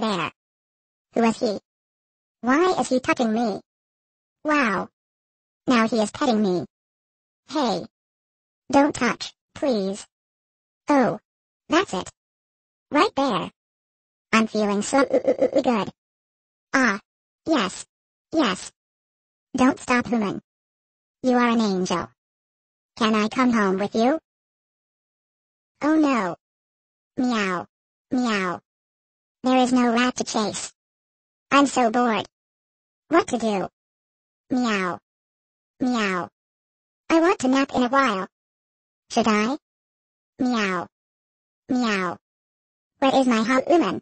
guy there? Who is he? Why is he touching me? Wow. Now he is petting me. Hey. Don't touch, please. Oh. That's it. Right there. I'm feeling so good. Ah. Yes. Yes. Don't stop humming. You are an angel. Can I come home with you? Oh no. Meow. Meow. There is no rat to chase. I'm so bored. What to do? Meow. Meow. I want to nap in a while. Should I? Meow. Meow. Where is my human?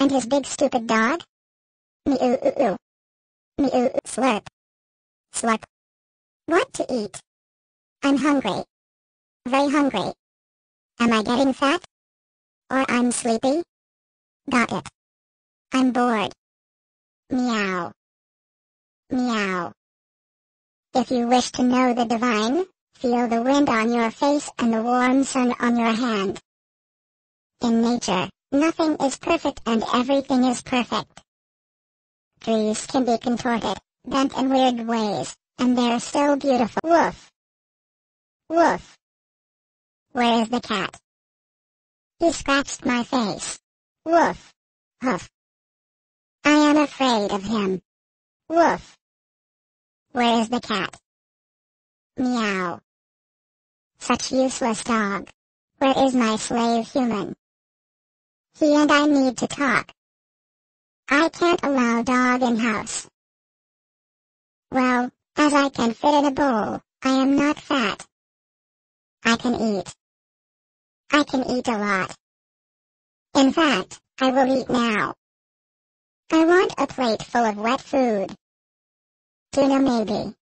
And his big stupid dog? Meow. Meow. Slurp. Slurp. What to eat? I'm hungry. Very hungry. Am I getting fat? Or I'm sleepy? Got it. I'm bored. Meow. Meow. If you wish to know the divine, feel the wind on your face and the warm sun on your hand. In nature, nothing is perfect and everything is perfect. Trees can be contorted, bent in weird ways, and they're still beautiful. Woof. Woof. Where is the cat? He scratched my face. Woof. Huff. I am afraid of him. Woof. Where is the cat? Meow. Such useless dog. Where is my slave human? He and I need to talk. I can't allow dog in house. Well, as I can fit in a bowl, I am not fat. I can eat. I can eat a lot. In fact, I will eat now. I want a plate full of wet food. Tuna maybe.